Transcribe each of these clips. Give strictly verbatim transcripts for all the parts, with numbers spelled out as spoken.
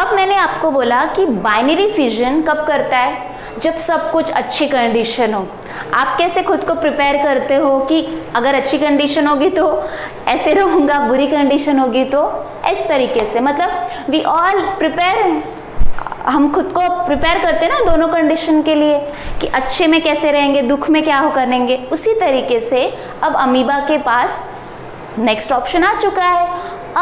अब मैंने आपको बोला कि बाइनरी फिजन कब करता है, जब सब कुछ अच्छी कंडीशन हो। आप कैसे खुद को प्रिपेयर करते हो कि अगर अच्छी कंडीशन होगी तो ऐसे रहूँगा, बुरी कंडीशन होगी तो इस तरीके से। मतलब वी ऑल प्रिपेयर, हम खुद को प्रिपेयर करते हैं ना दोनों कंडीशन के लिए कि अच्छे में कैसे रहेंगे, दुख में क्या हो करेंगे। उसी तरीके से अब अमीबा के पास नेक्स्ट ऑप्शन आ चुका है,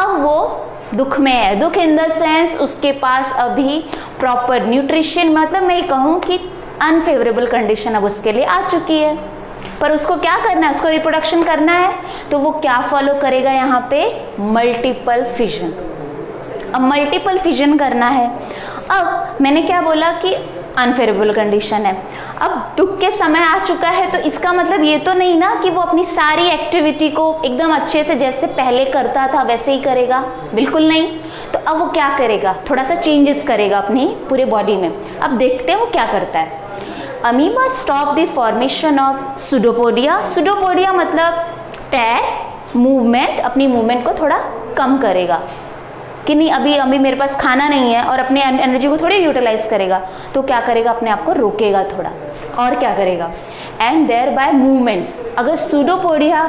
अब वो दुख में है। दुख इन द सेंस उसके पास अभी प्रॉपर न्यूट्रिशन, मतलब मैं कहूँ कि अनफेवरेबल कंडीशन अब उसके लिए आ चुकी है। पर उसको क्या करना है, उसको रिप्रोडक्शन करना है, तो वो क्या फॉलो करेगा यहाँ पे, मल्टीपल फिजन। अब मल्टीपल फिजन करना है। अब मैंने क्या बोला कि अनफेवरेबल कंडीशन है, अब दुख के समय आ चुका है, तो इसका मतलब ये तो नहीं ना कि वो अपनी सारी एक्टिविटी को एकदम अच्छे से जैसे पहले करता था वैसे ही करेगा, बिल्कुल नहीं। तो अब वो क्या करेगा, थोड़ा सा चेंजेस करेगा अपनी पूरे बॉडी में। अब देखते हैं वो क्या करता है। Amoeba stop the formation of pseudopodia. Pseudopodia मतलब पैर मूवमेंट, अपनी मूवमेंट को थोड़ा कम करेगा कि नहीं, अभी अभी मेरे पास खाना नहीं है, और अपने एनर्जी को थोड़ी यूटिलाइज करेगा, तो क्या करेगा, अपने आप को रोकेगा थोड़ा, और क्या करेगा, एंड देयर बाय मूवमेंट्स। अगर सुडोपोडिया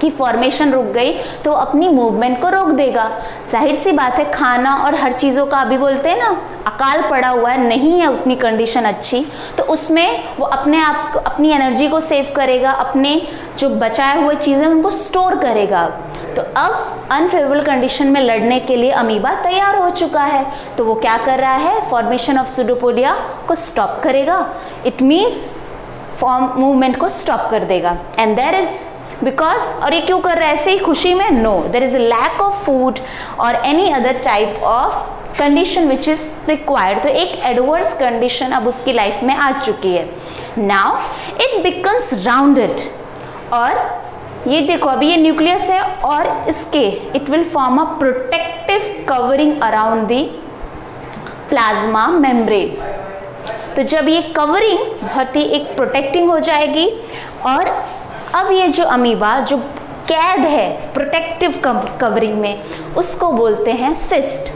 की फॉर्मेशन रुक गई तो अपनी मूवमेंट को रोक देगा। जाहिर सी बात है, खाना और हर चीज़ों का अभी बोलते हैं ना अकाल पड़ा हुआ है, नहीं है उतनी कंडीशन अच्छी, तो उसमें वो अपने आप अपनी एनर्जी को सेव करेगा, अपने जो बचाए हुए चीज़ें उनको स्टोर करेगा। तो अब अनफेवरेबल कंडीशन में लड़ने के लिए अमीबा तैयार हो चुका है, तो वो क्या कर रहा है, फॉर्मेशन ऑफ सुडोपोडिया को स्टॉप करेगा। इट मीन्स फॉर्म मूवमेंट को स्टॉप कर देगा। एंड देयर इज बिकॉज, और ये क्यों कर रहा है ऐसे ही खुशी में, no, there is a lack of food और any other type of condition which is required. तो एक एडवर्स कंडीशन अब उसकी लाइफ में आ चुकी है। नाउ इट बिकम्स राउंडेड, और ये देखो अभी ये न्यूक्लियस है, और इसके it will form a protective covering around the plasma membrane. तो जब ये कवरिंग बहुत ही एक प्रोटेक्टिंग हो जाएगी, और अब ये जो अमीबा जो कैद है प्रोटेक्टिव कवरिंग में, उसको बोलते हैं सिस्ट।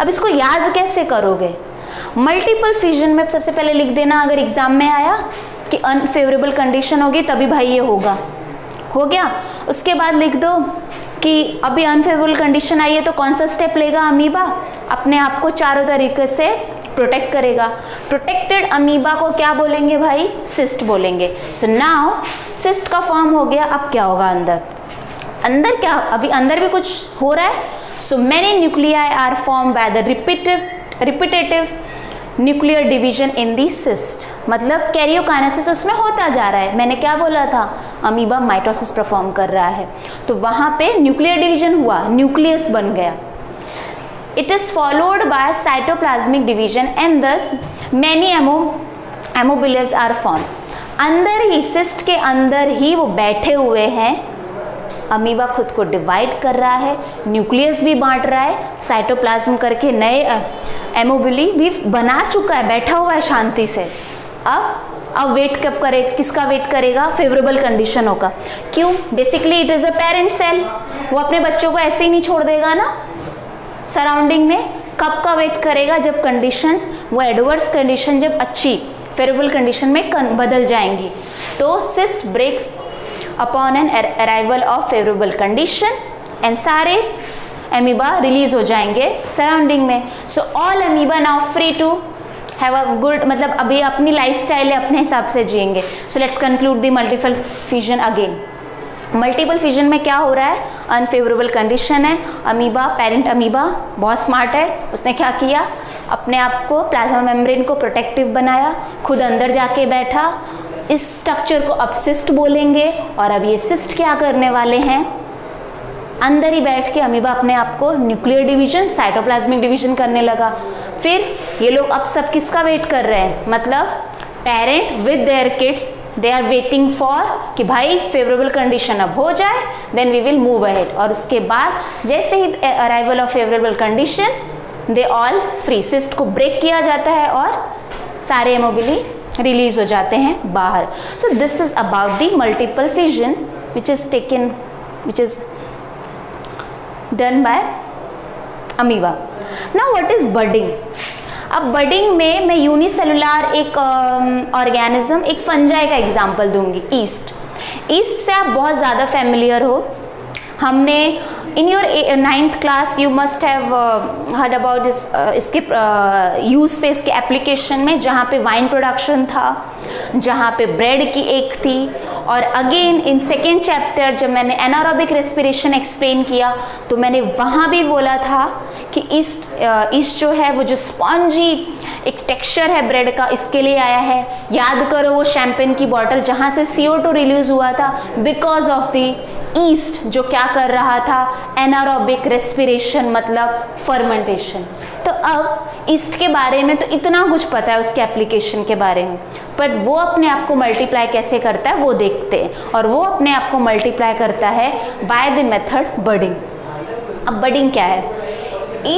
अब इसको याद कैसे करोगे, मल्टीपल फिजन में सबसे पहले लिख देना, अगर एग्जाम में आया कि अनफेवरेबल कंडीशन होगी तभी भाई ये होगा, हो गया। उसके बाद लिख दो कि अभी अनफेवरेबल कंडीशन आई है तो कौन सा स्टेप लेगा अमीबा, अपने आप को चारों तरीके से प्रोटेक्ट करेगा। प्रोटेक्टेड अमीबा को क्या बोलेंगे भाई, सिस्ट बोलेंगे। सो नाउ सिस्ट का फॉर्म हो गया, अब क्या होगा अंदर, अंदर क्या, अभी अंदर भी कुछ हो रहा है। So many nuclei are form by the repetitive repetitive nuclear division in the cyst, मतलब कैरियोकाइनेसिस उसमें होता जा रहा है। मैंने क्या बोला था, अमीबा माइटोसिस परफॉर्म कर रहा है, तो वहाँ पे न्यूक्लियर डिवीजन हुआ, न्यूक्लियस बन गया। It is followed by cytoplasmic division and thus many एमो एमोबिलियस आर फॉर्म। अंदर ही सिस्ट के अंदर ही वो बैठे हुए हैं, अमीबा खुद को डिवाइड कर रहा है, न्यूक्लियस भी बांट रहा है, साइटोप्लाज्म करके नए एमोबिली भी बना चुका है, बैठा हुआ है शांति से। अब अब वेट कब करे, किसका वेट करेगा, फेवरेबल कंडीशन होगा। क्यों, basically it is a parent cell, वो अपने बच्चों को ऐसे ही नहीं छोड़ देगा ना सराउंडिंग में। कब का वेट करेगा, जब कंडीशंस वो एडवर्स कंडीशन जब अच्छी फेवरेबल कंडीशन में बदल जाएंगी। तो cyst breaks upon an arrival of favourable condition, and सारे अमीबा रिलीज हो जाएंगे सराउंडिंग में। So all amoeba now free to have a good, मतलब अभी अपनी लाइफस्टाइल है, अपने हिसाब से जिएंगे। So let's conclude the multiple fission again. Multiple fission में क्या हो रहा है, अनफेवरेबल कंडीशन है, अमीबा पेरेंट अमीबा बहुत स्मार्ट है, उसने क्या किया, अपने आप को प्लाज्मा मेम्ब्रेन को प्रोटेक्टिव बनाया, खुद अंदर जाके बैठा। इस स्ट्रक्चर को अब सिस्ट बोलेंगे, और अब ये सिस्ट क्या करने वाले हैं, अंदर ही बैठ के अमीबा अपने आप को न्यूक्लियर डिवीजन साइटोप्लाज्मिक डिवीजन करने लगा। फिर ये लोग अब सब किसका वेट कर रहे हैं, मतलब parent with their kids, they are waiting for कि भाई फेवरेबल कंडीशन अब हो जाए, then we will move ahead. और उसके बाद जैसे ही arrival of favourable condition they all free, cyst को ब्रेक किया जाता है और सारे एमोबिली रिलीज हो जाते हैं बाहर। So this is about the multiple fission which is taken which is done by amoeba. Now what is budding. अब बडिंग में मैं यूनिसेलुलर एक ऑर्गेनिज्म एक फंजाई का एग्जांपल दूंगी। ईस्ट ईस्ट से आप बहुत ज़्यादा फैमिलियर हो। हमने in your ninth class you must have heard about this, इसके यूज पे, इसके एप्लीकेशन में, जहाँ पे वाइन प्रोडक्शन था, जहाँ पे ब्रेड की एक थी। और अगेन इन सेकेंड चैप्टर जब मैंने एनारोबिक रेस्पिरेशन एक्सप्लेन किया तो मैंने वहाँ भी बोला था कि ईस्ट ईस्ट जो है वो जो स्पॉन्जी एक टेक्सचर है ब्रेड का, इसके लिए आया है। याद करो वो शैम्पेन की बॉटल जहाँ से सी ओ टू रिलीज हुआ था, बिकॉज ऑफ द ईस्ट जो क्या कर रहा था, एनारोबिक रेस्पिरेशन मतलब फर्मेंटेशन। तो अब ईस्ट के बारे में तो इतना कुछ पता है उसके एप्लीकेशन के बारे में, बट वो अपने आप को मल्टीप्लाई कैसे करता है वो देखते हैं। और वो अपने आप को मल्टीप्लाई करता है बाय द मेथड बडिंग। अब बडिंग क्या है?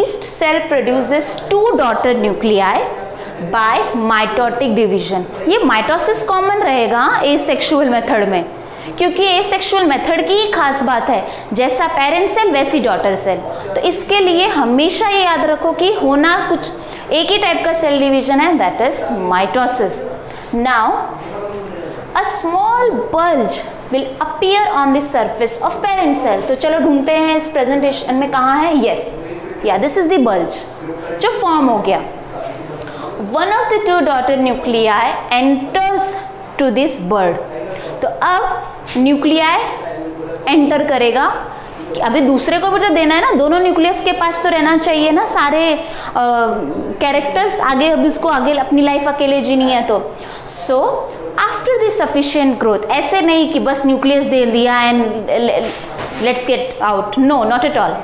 Yeast cell produces two daughter nuclei by mitotic division. ये माइटोसिस कॉमन रहेगा एसेक्सुअल मेथड में, क्योंकि एसेक्सुअल मेथड की खास बात है, जैसा पेरेंट सेल वैसी डॉटर सेल। तो इसके लिए हमेशा ये याद रखो कि होना कुछ एक ही टाइप का सेल डिवीजन है, that is mitosis. Now a small bulge will appear on the surface of parent cell. तो चलो ढूंढते हैं इस प्रेजेंटेशन में कहाँ है। यस या दिस इज द बल्ज जो फॉर्म हो गया। One of the two daughter nuclei enters to this bud. तो अब न्यूक्लियाई एंटर करेगा, अभी दूसरे को भी तो देना है ना, दोनों न्यूक्लियस के पास तो रहना चाहिए ना सारे कैरेक्टर्स आगे। अब इसको आगे अपनी लाइफ अकेले जीनी है तो so after the sufficient growth, ऐसे नहीं कि बस न्यूक्लियस दे दिया and let's get out, no not at all.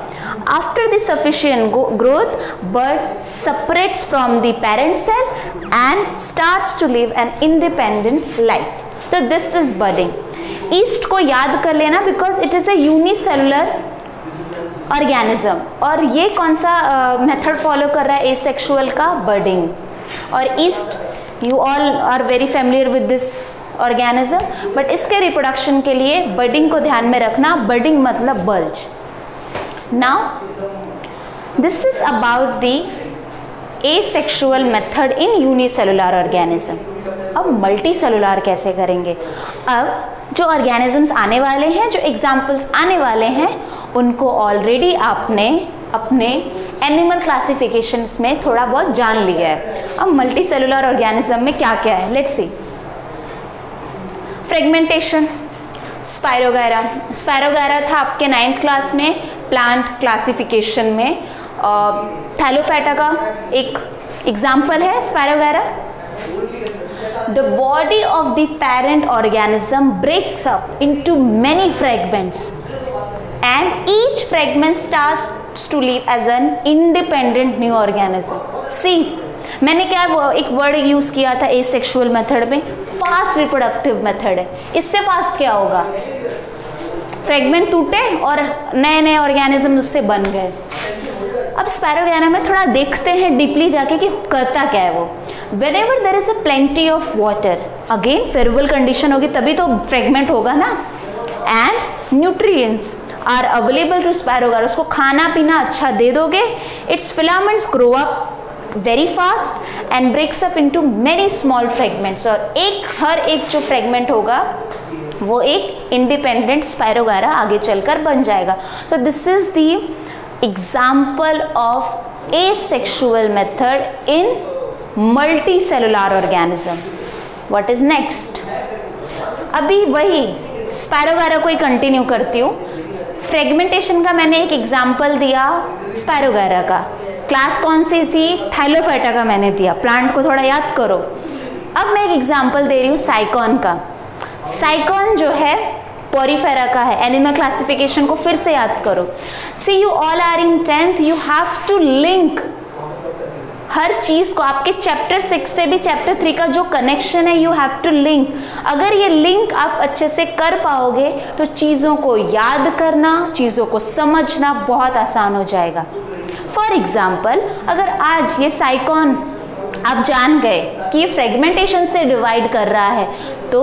After the sufficient growth bud separates from the parent cell and starts to live an independent life. तो this is budding. Yeast को याद कर लेना because it is a unicellular organism. और ये कौन सा method uh, follow कर रहा है? एसेक्सुअल का बडिंग। और yeast you all are very familiar with this organism, but इसके रिप्रोडक्शन के लिए बडिंग को ध्यान में रखना। बडिंग मतलब bulge. Now this is about the asexual method in unicellular organism. अब मल्टीसेलुलर कैसे करेंगे? अब जो ऑर्गेनिजम्स आने वाले हैं, जो एग्जाम्पल्स आने वाले हैं, उनको ऑलरेडी आपने अपने एनिमल क्लासिफिकेशंस में थोड़ा बहुत जान लिया है। अब मल्टीसेलुलर ऑर्गेनिज्म में क्या क्या है, let's see. Fragmentation, spirogyra. Spirogyra था आपके नाइन्थ क्लास में प्लांट क्लासिफिकेशन में। थैलोफैटा का एक एग्जाम्पल है spirogyra. The body of the parent organism breaks up into many fragments and each fragment starts to live as an independent new organism. See, मैंने क्या वो एक वर्ड यूज़ किया था एसेक्सुअल मेथड में, फास्ट रिप्रोडक्टिव मेथड है। इससे fast क्या होगा? फ्रेगमेंट टूटे और नए नए ऑर्गेनिज्म उससे बन गए। अब स्पायरोगैरा में थोड़ा देखते हैं डीपली जाके कि करता क्या है वो। Whenever there is a plenty of water, again favorable condition होगी तभी तो फ्रेगमेंट होगा ना, and nutrients are available to spirogyra. उसको खाना पीना अच्छा दे दोगे, its filaments grow up very fast and breaks up into many small fragments। और एक हर एक जो फ्रेगमेंट होगा वो एक इंडिपेंडेंट स्पायरोगैरा आगे चलकर बन जाएगा। तो this is the example of asexual method in multicellular organism. What is next? अभी वही स्पायरोगैरा को ही कंटिन्यू करती हूँ। फ्रेगमेंटेशन का मैंने एक एग्जाम्पल दिया स्पायरोगैरा का, क्लास कौन सी थी? थैलोफैटा का मैंने दिया। प्लांट को थोड़ा याद करो। अब मैं एक एग्जाम्पल दे रही हूँ साइकॉन का। साइकॉन जो है पोरीफेरा का है। एनिमल क्लासिफिकेशन को फिर से याद करो। See you all are in tenth, you have to link हर चीज़ को। आपके चैप्टर सिक्स से भी चैप्टर थ्री का जो कनेक्शन है, यू हैव टू लिंक। अगर ये लिंक आप अच्छे से कर पाओगे तो चीज़ों को याद करना, चीज़ों को समझना बहुत आसान हो जाएगा। फॉर एग्जाम्पल, अगर आज ये साइकॉन आप जान गए कि ये फ्रेगमेंटेशन से डिवाइड कर रहा है, तो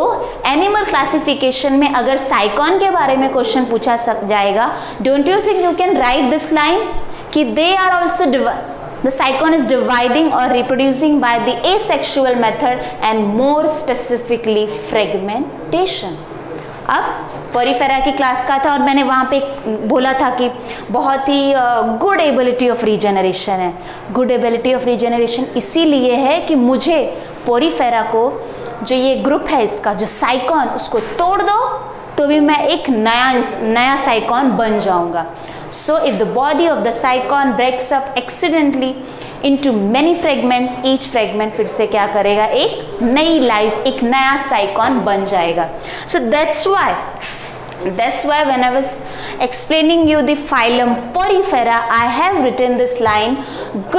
एनिमल क्लासिफिकेशन में अगर साइकॉन के बारे में क्वेश्चन पूछा जाएगा, don't you think you can write this line कि they are also divided. The cycon is dividing or reproducing by the asexual method and more specifically fragmentation. अब पोरीफेरा की क्लास का था और मैंने वहाँ पे बोला था कि बहुत ही गुड एबिलिटी ऑफ रीजनरेशन है. गुड एबिलिटी ऑफ रीजनरेशन इसीलिए है कि मुझे पोरीफेरा को जो ये ग्रुप है इसका जो साइकॉन उसको तोड़ दो तो भी मैं एक नया नया साइकॉन बन जाऊँगा. So if the body of the cycon breaks up accidentally into many fragments, each fragment फिर से क्या करेगा, एक नई life, एक नया cycon बन जाएगा. So that's why, that's why when I was explaining you the phylum Porifera, I have written this line: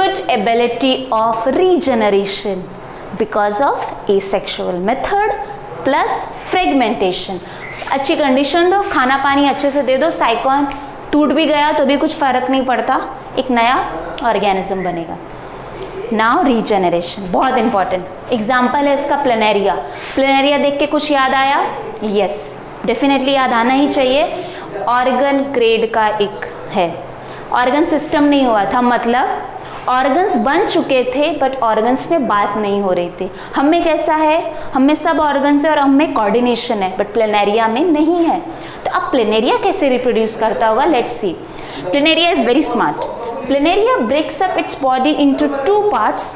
good ability of regeneration because of asexual method plus fragmentation. अच्छी condition दो, खाना पानी अच्छे से दे दो, cycon टूट भी गया तो भी कुछ फर्क नहीं पड़ता, एक नया ऑर्गेनिज्म बनेगा. नाउ रीजनरेशन बहुत इंपॉर्टेंट एग्जाम्पल है इसका प्लेनेरिया. प्लेनेरिया देख के कुछ याद आया? यस, डेफिनेटली याद आना ही चाहिए. ऑर्गन ग्रेड का एक है, ऑर्गन सिस्टम नहीं हुआ था, मतलब ऑर्गन्स बन चुके थे बट ऑर्गन्स में बात नहीं हो रही थी. हम में कैसा है, हम में सब ऑर्गन्स है और हम में कोऑर्डिनेशन है बट प्लेनेरिया में नहीं है. तो अब प्लेनेरिया कैसे रिप्रोड्यूस करता होगा, let's see. Planaria is very smart. Planaria breaks up its body into two parts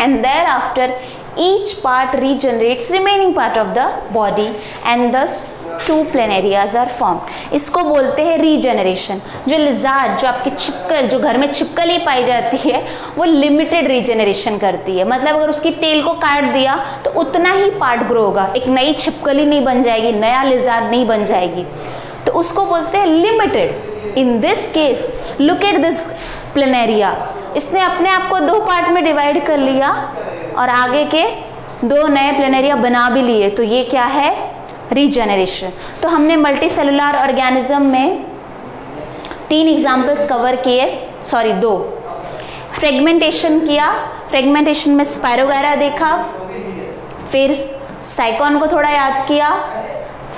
and thereafter each part regenerates remaining part of the body and thus two planarias are formed. इसको बोलते हैं regeneration. जो lizard, जो आपकी छिपकल, जो घर में छिपकली पाई जाती है, वो लिमिटेड रीजनरेशन करती है. मतलब अगर उसकी टेल को काट दिया तो उतना ही पार्ट ग्रो होगा, एक नई छिपकली नहीं बन जाएगी, नया लिजार्ड नहीं बन जाएगी. तो उसको बोलते हैं limited. In this case look at this planaria, इसने अपने आप को दो पार्ट में डिवाइड कर लिया और आगे के दो नए प्लेनेरिया बना भी लिए. तो ये क्या है, रीजनरेशन. तो हमने मल्टी सेलुलर ऑर्गेनिज्म में तीन एग्जाम्पल्स कवर किए, सॉरी दो. फ्रेगमेंटेशन किया, फ्रेगमेंटेशन में स्पायरोगैरा देखा, फिर साइकॉन को थोड़ा याद किया,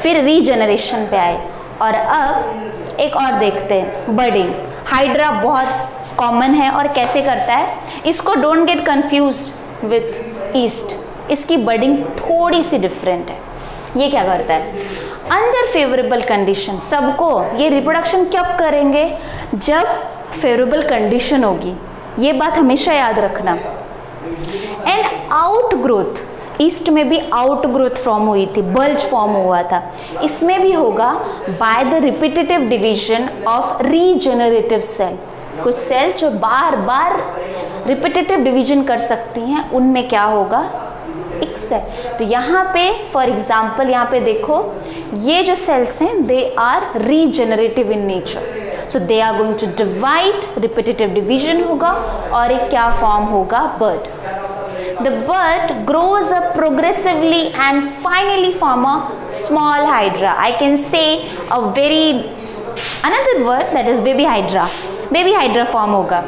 फिर रीजनरेशन पे आए. और अब एक और देखते हैं, बडिंग. हाइड्रा बहुत कॉमन है और कैसे करता है, इसको don't get confused with yeast. इसकी बडिंग थोड़ी सी डिफरेंट है. ये क्या करता है, अंडर फेवरेबल कंडीशन. सबको ये रिप्रोडक्शन कब करेंगे, जब फेवरेबल कंडीशन होगी, ये बात हमेशा याद रखना. एंड आउट ग्रोथ, ईस्ट में भी आउट ग्रोथ फॉर्म हुई थी, बल्ज फॉर्म हुआ था, इसमें भी होगा by the repetitive division of regenerative cell. कुछ सेल जो बार बार रिपीटेटिव डिवीजन कर सकती हैं, उनमें क्या होगा, एक सेल. तो यहाँ पे फॉर एग्जाम्पल यहाँ पे देखो, ये जो सेल्स हैं they are regenerative in nature. So they are going to divide, repetitive division होगा और एक क्या फॉर्म होगा, bud. The bud grows up progressively and finally form a small hydra. I can say a very another word that is baby hydra. Baby hydra form होगा.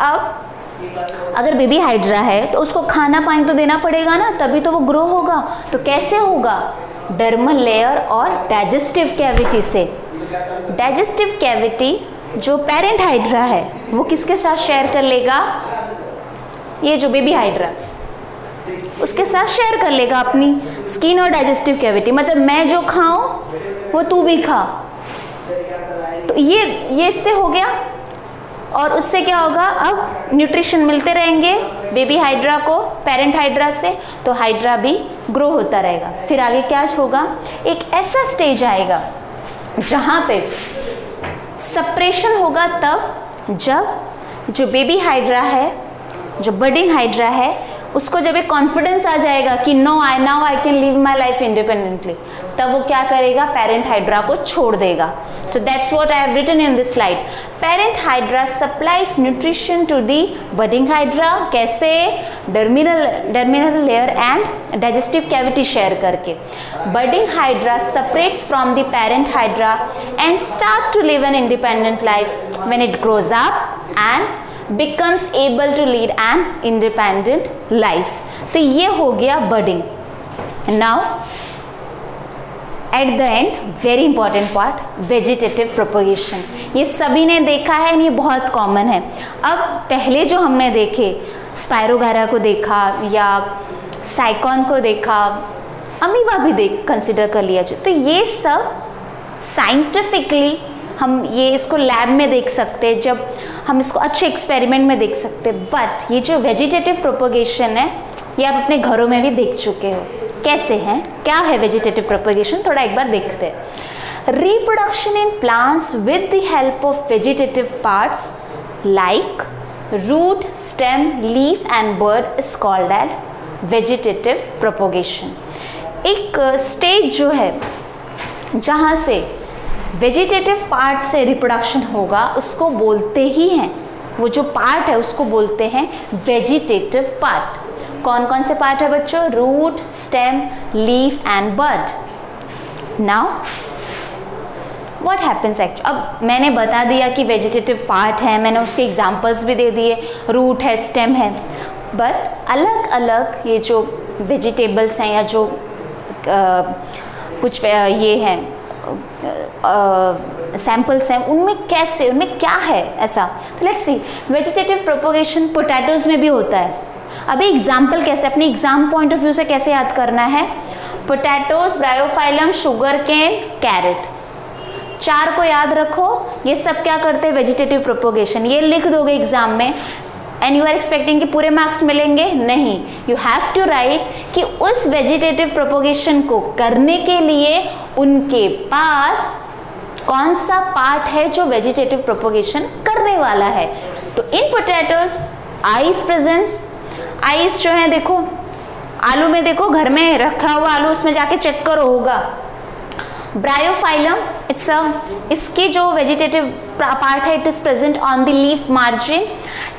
अब अगर baby hydra है तो उसको खाना पानी तो देना पड़ेगा ना, तभी तो वो ग्रो होगा. तो कैसे होगा, डर्मल लेयर और डाइजेस्टिव कैविटी से. डाइजेस्टिव कैविटी जो पेरेंट हाइड्रा है वो किसके साथ शेयर कर लेगा, ये जो बेबी हाइड्रा उसके साथ शेयर कर लेगा अपनी स्किन और डाइजेस्टिव कैविटी. मतलब मैं जो खाऊं वो तू भी खा. तो ये ये इससे हो गया और उससे क्या होगा, अब न्यूट्रिशन मिलते रहेंगे बेबी हाइड्रा को पेरेंट हाइड्रा से, तो हाइड्रा भी ग्रो होता रहेगा. फिर आगे क्या होगा, एक ऐसा स्टेज आएगा जहाँ पे सेपरेशन होगा, तब जब जो बेबी हाइड्रा है, जो बडिंग हाइड्रा है, उसको जब एक कॉन्फिडेंस आ जाएगा कि no I now I can live my life independently, तब वो क्या करेगा, पेरेंट हाइड्रा को छोड़ देगा. So that's what I have written in this slide. Parent hydra supplies nutrition to the budding hydra. कैसे, dermal dermal layer and digestive cavity share करके. Budding hydra separates from the parent hydra and start to live an independent life when it grows up and becomes able to lead an independent life. तो ये हो गया budding. Now at the end very important part vegetative propagation, ये सभी ने देखा है और ये बहुत कॉमन है। अब पहले जो हमने देखे स्पायरोगारा को देखा या साइकॉन को देखा, अमीबा भी देख कंसिडर कर लिया जाए, तो ये सब साइंटिफिकली हम ये इसको लैब में देख सकते हैं, जब हम इसको अच्छे एक्सपेरिमेंट में देख सकते हैं। बट ये जो वेजिटेटिव प्रोपोगेशन है ये आप अपने घरों में भी देख चुके हो। कैसे हैं, क्या है वेजिटेटिव प्रोपोगेशन, थोड़ा एक बार देखते हैं। Reproduction in plants with the help of vegetative parts like root, stem, leaf and bud is called as vegetative propagation. एक स्टेज जो है जहाँ से वेजिटेटिव पार्ट से रिप्रोडक्शन होगा उसको बोलते ही हैं, वो जो पार्ट है उसको बोलते हैं वेजिटेटिव पार्ट। कौन कौन से पार्ट है बच्चों? Root, stem, leaf and bud. Now what happens actually, अब मैंने बता दिया कि वेजिटेटिव पार्ट है, मैंने उसके एग्जांपल्स भी दे दिए, रूट है, स्टेम है, बट अलग अलग ये जो वेजिटेबल्स हैं या जो आ, कुछ ये हैं सैम्पल्स uh, हैं उनमें कैसे, उनमें क्या है ऐसा, तो let's see. Vegetative propagation potatoes में भी होता है। अभी एग्जाम्पल कैसे, अपने एग्जाम पॉइंट ऑफ व्यू से कैसे याद करना है। Potatoes, bryophyllum, sugar cane, carrot, चार को याद रखो, ये सब क्या करते हैं वेजिटेटिव प्रोपोगेशन। ये लिख दोगे एग्जाम में एंड यू आर एक्सपेक्टिंग कि पूरे मार्क्स मिलेंगे, नहीं। यू हैव टू राइट कि उस वेजिटेटिव प्रोपोगेशन को करने के लिए उनके पास कौन सा पार्ट है जो वेजिटेटिव प्रोपोगेशन करने वाला है। तो in potatoes eyes presence, eyes जो है देखो आलू में, देखो घर में रखा हुआ आलू उसमें जाके चेक करो होगा। ब्रायोफाइलम इट्स अ, इसके जो वेजिटेटिव पार्ट है it is present on the leaf margin.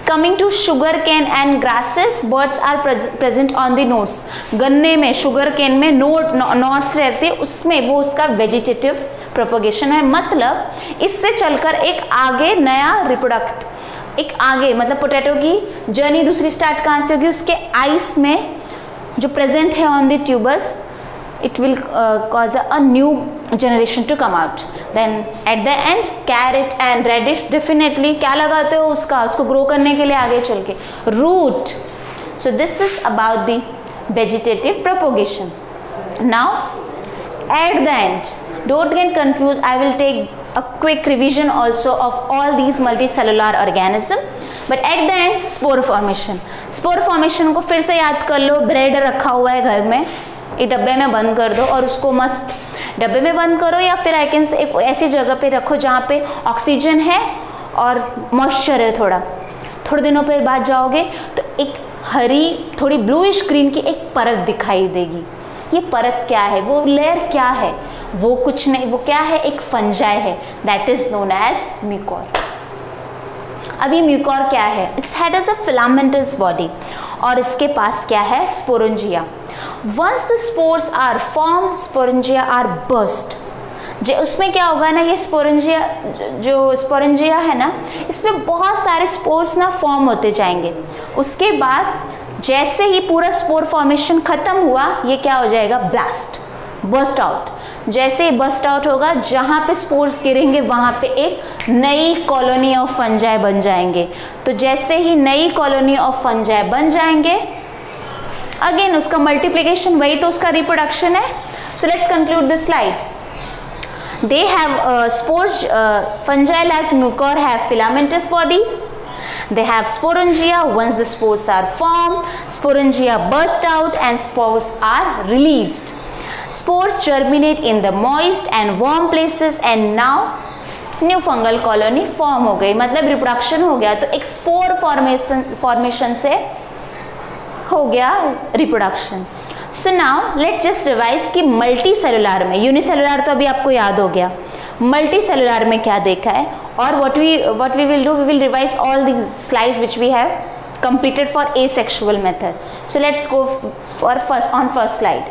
Coming to sugar cane and grasses, buds are present on the nodes. गन्ने में, शुगर केन में नोट नोट्स रहते हैं, उसमें वो उसका वेजिटेटिव प्रोपोगेशन है। मतलब इससे चलकर एक आगे नया रिप्रोडक्ट, एक आगे मतलब पोटैटो की जर्नी दूसरी स्टार्ट कहाँ से होगी, उसके आइस में जो प्रेजेंट है on the tubers, it will uh, cause a, a new generation to come out. Then at the end carrot and radish definitely क्या लगाते हो उसका, उसको grow करने के लिए आगे चल के root. So this is about the vegetative propagation. Now at the end don't get confused, I will take a quick revision also of all these multicellular organism. But at the end spore formation, spore formation को फिर से याद कर लो। Bread रखा हुआ है घर में, ये डब्बे में बंद कर दो और उसको मस्त डब्बे में बंद करो, या फिर आई कैन से एक ऐसी जगह पे रखो जहाँ पे ऑक्सीजन है और मॉइस्चर है थोड़ा। थोड़े दिनों पे बाद जाओगे तो एक हरी थोड़ी ब्लूइश ग्रीन की एक परत दिखाई देगी। ये परत क्या है, वो लेयर क्या है, वो कुछ नहीं, वो क्या है, एक फंजाई है that is known as mucor. अभी म्यूकोर क्या है, it's had as a filamentous body और इसके पास क्या है sporangia. Once the spores are formed, sporangia are burst. जे उसमें क्या होगा ना, ये sporangia जो sporangia है ना इसमें बहुत सारे spores ना form होते जाएंगे। उसके बाद जैसे ही पूरा spore formation खत्म हुआ ये क्या हो जाएगा blast, burst out। जैसे ही burst out होगा जहाँ पे spores गिरेंगे वहाँ पे एक नई colony of fungi बन जाएंगे। तो जैसे ही नई colony of fungi बन जाएंगे अगेन उसका मल्टीप्लीकेशन, वही तो उसका रिप्रोडक्शन है। So let's conclude this slide. They have spores, fungi like mucor have filamentous body, they have sporangia. Once the spores are formed, sporangia burst out and spores are released. Spores germinate in the moist and warm places and now new fungal colony form हो गई, मतलब reproduction हो गया। तो एक spore formation formation से हो गया reproduction. So now let just revise कि मल्टी सेलुलर में, यूनिसेलुलर तो अभी आपको याद हो गया, मल्टी सेलुलर में क्या देखा है। और what we what we will do, we will revise all these slides which we have completed for asexual method. So let's go for first on first slide.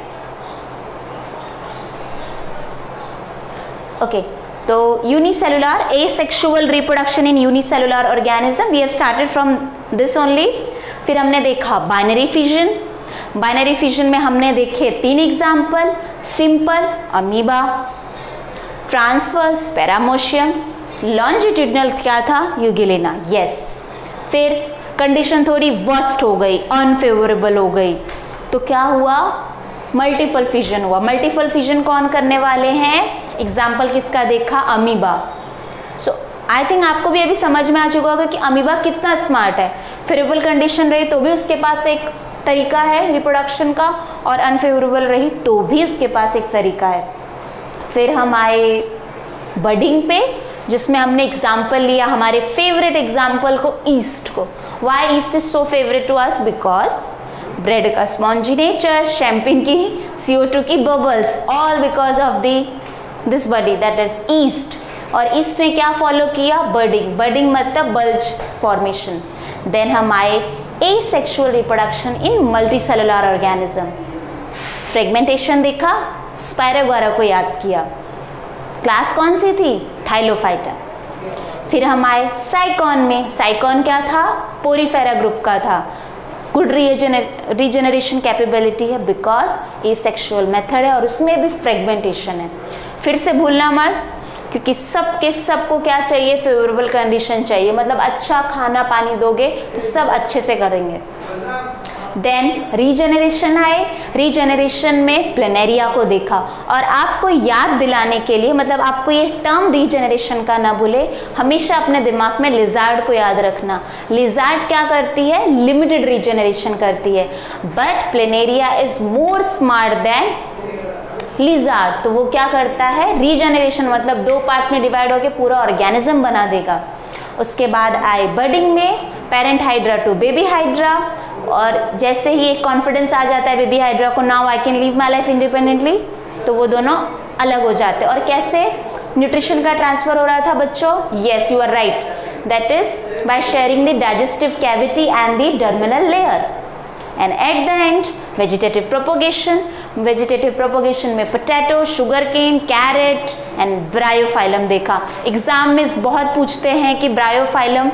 Okay, तो unicellular asexual reproduction in unicellular organism we have started from this only. फिर हमने देखा binary fission, binary fission में हमने देखे तीन example, simple amoeba, transverse paramecium, longitudinal क्या था यूगिलेना, यस। फिर कंडीशन थोड़ी वर्स्ट हो गई, अनफेवरेबल हो गई, तो क्या हुआ, मल्टीपल फिजन हुआ। मल्टीपल फिजन कौन करने वाले हैं, एग्जाम्पल किसका देखा, अमीबा। सो आई थिंक आपको भी अभी समझ में आ चुका होगा कि अमीबा कितना स्मार्ट है। फेवरेबल कंडीशन रही तो भी उसके पास एक तरीका है रिप्रोडक्शन का, और अनफेवरेबल रही तो भी उसके पास एक तरीका है। फिर हम आए बडिंग पे, जिसमें हमने एग्जाम्पल लिया हमारे फेवरेट एग्जाम्पल को, ईस्ट को। Why yeast is so favourite to us, because bread का स्पॉन्जी नेचर, शैम्पेन की सी ओ टू की bubbles, all because of the this body that is yeast. और ईस्ट ने क्या फॉलो किया, बडिंग। बडिंग मतलब बल्ज फॉर्मेशन। देन हम आए asexual reproduction in multicellular organism. Fragmentation देखा, स्पायरोगारा को याद किया, क्लास कौन सी थी, थाइलोफाइटा। फिर हम आए साइकॉन में। साइकॉन क्या था, पोरीफेरा ग्रुप का था। गुड रीजनरेशन कैपेबिलिटी है बिकॉज एसेक्सुअल मेथड है और उसमें भी फ्रेगमेंटेशन है। फिर से भूलना मत, क्योंकि सब के सबको क्या चाहिए, फेवरेबल कंडीशन चाहिए, मतलब अच्छा खाना पानी दोगे तो सब अच्छे से करेंगे। देन रीजनरेशन आए। रीजनरेशन में प्लेनेरिया को देखा, और आपको याद दिलाने के लिए, मतलब आपको ये टर्म रीजनरेशन का ना भूले, हमेशा अपने दिमाग में लिजार्ड को याद रखना। लिजार्ड क्या करती है, लिमिटेड रीजनरेशन करती है, but planaria is more smart than lizard. तो वो क्या करता है, रीजनरेशन मतलब दो पार्ट में डिवाइड होकर पूरा ऑर्गेनिज्म बना देगा। उसके बाद आए बडिंग में, parent hydra to baby hydra, और जैसे ही एक कॉन्फिडेंस आ जाता है बेबी हाइड्रा को, now I can live my life independently, तो वो दोनों अलग हो जाते हैं। और कैसे न्यूट्रिशन का ट्रांसफर हो रहा था बच्चों, yes you are right, that is by sharing the digestive cavity and the dermal layer. And at the end vegetative propagation. Vegetative propagation में potato, sugar cane, carrot and bryophyllum देखा। Exam में बहुत पूछते हैं कि ब्रायोफाइलम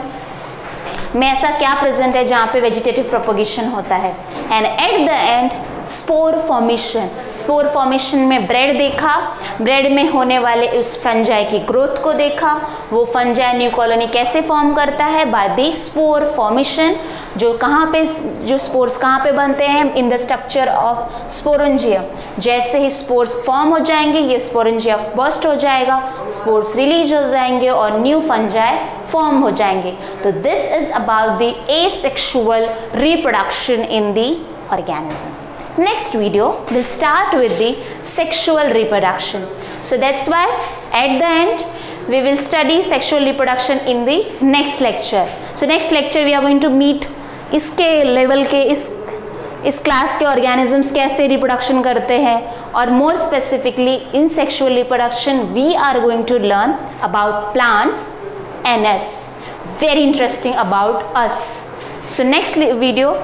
में ऐसा क्या प्रेजेंट है जहाँ पे वेजिटेटिव प्रोपोगेशन होता है। And at the end spore formation. Spore formation में ब्रेड देखा, ब्रेड में होने वाले उस फंजाई की ग्रोथ को देखा, वो फंजाई न्यू कॉलोनी कैसे फॉर्म करता है, बाय द स्पोर फॉर्मेशन। जो कहाँ पे, जो स्पोर्स कहाँ पे बनते हैं, in the structure of sporangia. जैसे ही स्पोर्स फॉर्म हो जाएंगे, ये स्पोरेंजिया बस्ट हो जाएगा, स्पोर्स रिलीज हो जाएंगे और न्यू फंजाई फॉर्म हो जाएंगे। तो this is about the asexual reproduction in the organism. Next video will start with the sexual reproduction. So that's why at the end we will study sexual reproduction in the next lecture. So next lecture we are going to meet इसके level के इस इस class के organisms कैसे reproduction करते हैं, और more specifically in sexual reproduction we are going to learn about plants and us. Very interesting about us. So next video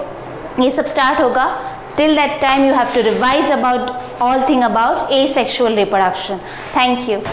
ये सब start होगा. Till that time you have to revise about all thing about asexual reproduction. Thank you.